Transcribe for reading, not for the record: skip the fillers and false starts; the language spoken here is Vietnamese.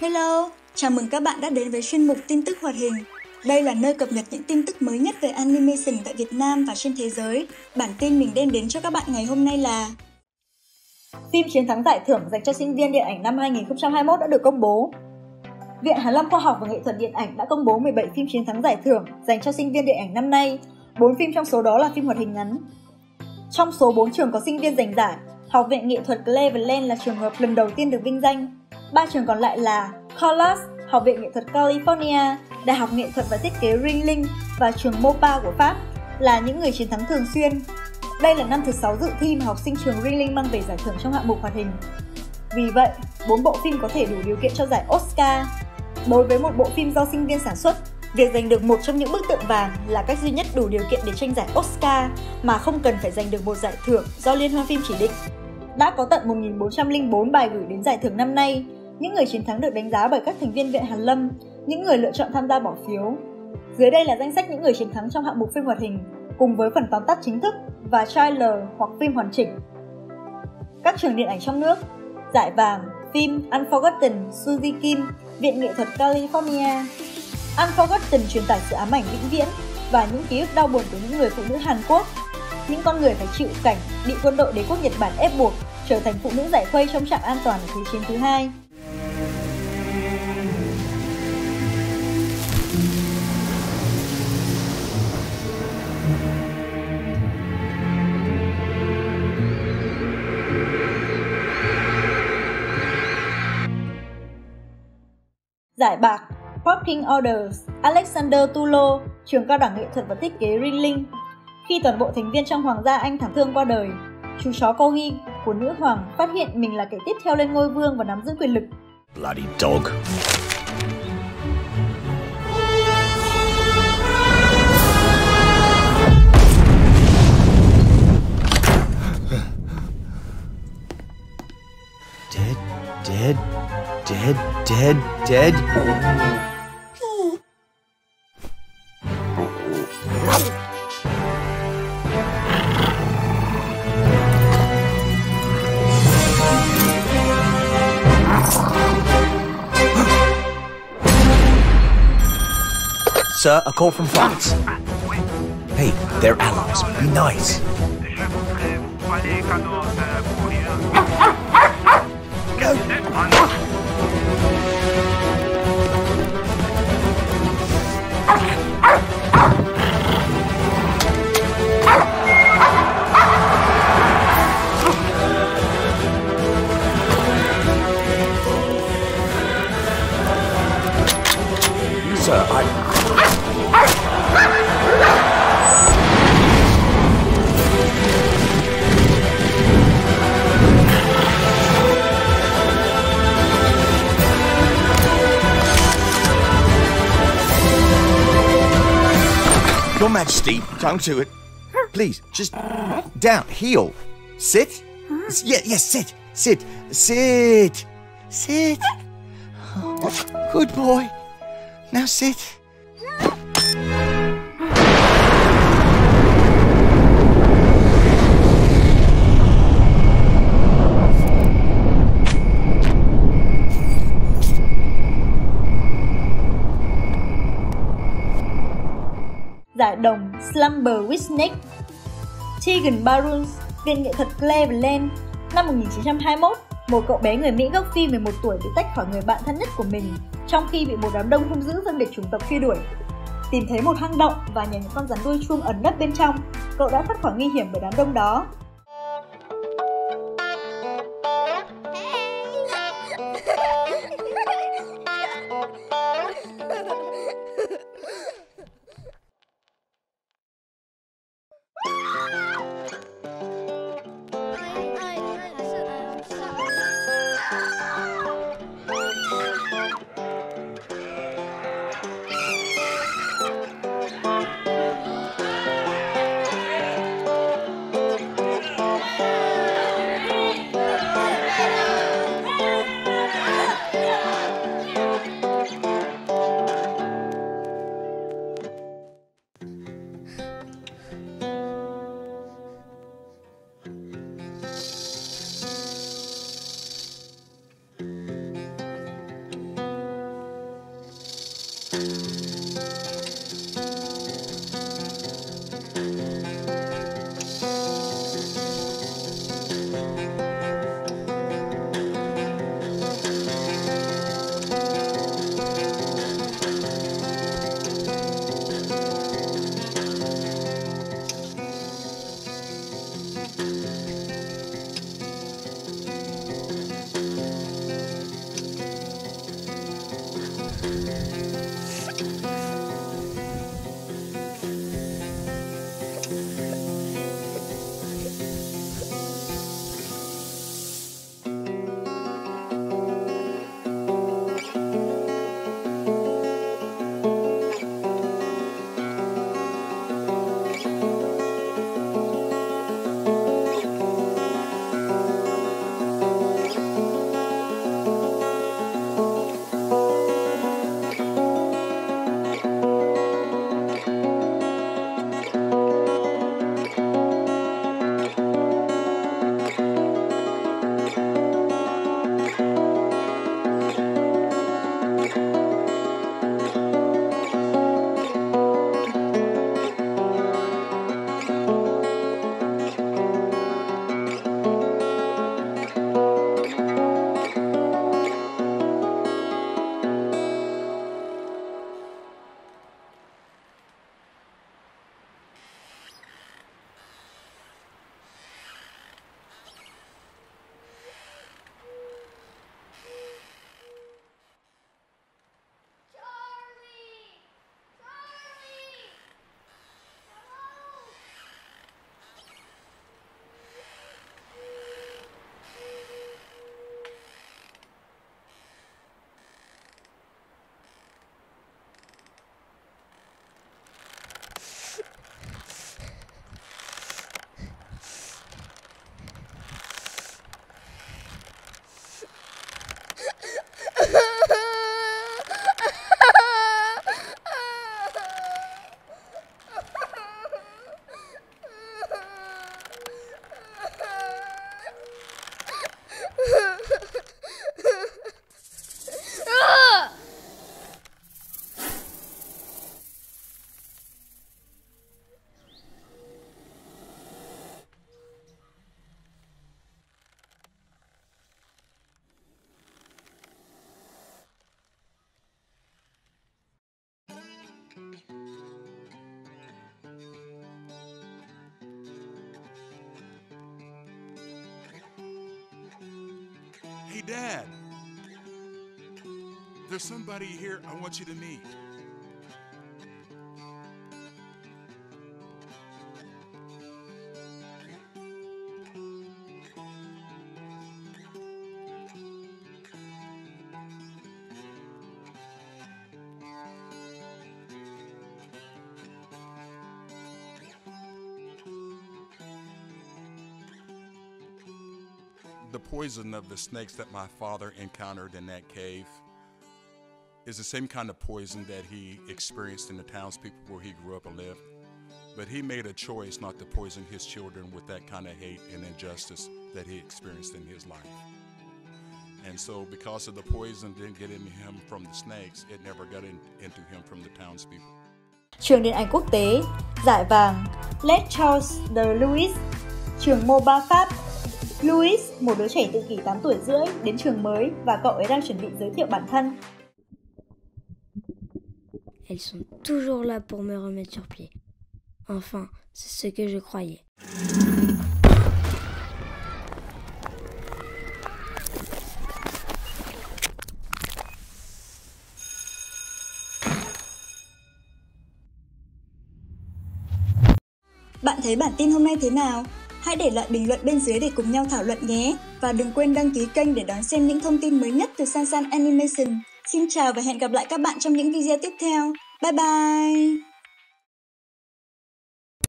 Hello, chào mừng các bạn đã đến với chuyên mục tin tức hoạt hình. Đây là nơi cập nhật những tin tức mới nhất về animation tại Việt Nam và trên thế giới. Bản tin mình đem đến cho các bạn ngày hôm nay là phim chiến thắng giải thưởng dành cho sinh viên điện ảnh năm 2021 đã được công bố. Viện Hàn Lâm Khoa học và Nghệ thuật Điện ảnh đã công bố 17 phim chiến thắng giải thưởng dành cho sinh viên điện ảnh năm nay. 4 phim trong số đó là phim hoạt hình ngắn. Trong số 4 trường có sinh viên giành giải, Học viện Nghệ thuật Cleveland là trường hợp lần đầu tiên được vinh danh. 3 trường còn lại là CalArts, Học viện Nghệ thuật California, Đại học Nghệ thuật và Thiết kế Ringling và trường MOPA của Pháp là những người chiến thắng thường xuyên. Đây là năm thứ 6 dự thi mà học sinh trường Ringling mang về giải thưởng trong hạng mục hoạt hình. Vì vậy, 4 bộ phim có thể đủ điều kiện cho giải Oscar. Đối với một bộ phim do sinh viên sản xuất, việc giành được một trong những bức tượng vàng là cách duy nhất đủ điều kiện để tranh giải Oscar mà không cần phải giành được một giải thưởng do Liên hoan phim chỉ định. Đã có tận 1.404 bài gửi đến giải thưởng năm nay. Những người chiến thắng được đánh giá bởi các thành viên Viện Hàn Lâm, những người lựa chọn tham gia bỏ phiếu. Dưới đây là danh sách những người chiến thắng trong hạng mục phim hoạt hình, cùng với phần tóm tắt chính thức và trailer hoặc phim hoàn chỉnh. Các trường điện ảnh trong nước: giải vàng, phim Unforgotten, Suzy Kim, Viện Nghệ thuật California. Unforgotten truyền tải sự ám ảnh vĩnh viễn và những ký ức đau buồn của những người phụ nữ Hàn Quốc. Những con người phải chịu cảnh bị quân đội đế quốc Nhật Bản ép buộc trở thành phụ nữ giải khuây trong trạm an toàn của Thế chiến thứ hai. Giải bạc, Parking Orders, Alexander Tulo, trường cao đẳng nghệ thuật và thiết kế Ringling. Khi toàn bộ thành viên trong Hoàng gia Anh thảm thương qua đời, chú chó Corgi của nữ hoàng phát hiện mình là kẻ tiếp theo lên ngôi vương và nắm giữ quyền lực. Bloody dog. Dead. Sir, a call from France. Hey, they're allies. Be nice. Sir, Your Majesty, come to it. Please, just down, heel. Sit? Yes, sit. Oh, good boy. Now sit. Giải đồng Slumber with Snake, Tegan Barons, Viện Nghệ thuật Cleveland. Năm 1921, một cậu bé người Mỹ gốc Phi 11 tuổi bị tách khỏi người bạn thân nhất của mình trong khi bị một đám đông hung dữ phân biệt chủng tộc truy đuổi. Tìm thấy một hang động và nhờ những con rắn đuôi chuông ẩn nấp bên trong, cậu đã thoát khỏi nguy hiểm bởi đám đông đó. Hey, Dad, there's somebody here I want you to meet. The poison of the snakes that my father encountered in that cave is the same kind of poison that he experienced in the townspeople where he grew up and lived. But he made a choice not to poison his children with that kind of hate and injustice that he experienced in his life. And so because of the poison didn't get into him from the snakes, it never got into him from the townspeople. Trường điện ảnh quốc tế, giải vàng, Les Charles de Louis, trường MOPA Pháp. Louis, một đứa trẻ tự kỷ 8 tuổi rưỡi, đến trường mới và cậu ấy đang chuẩn bị giới thiệu bản thân. Elles sont toujours là pour me remettre sur pied. Enfin, c'est ce que je croyais. Bạn thấy bản tin hôm nay thế nào? Hãy để lại bình luận bên dưới để cùng nhau thảo luận nhé! Và đừng quên đăng ký kênh để đón xem những thông tin mới nhất từ Xan San Animation. Xin chào và hẹn gặp lại các bạn trong những video tiếp theo. Bye bye!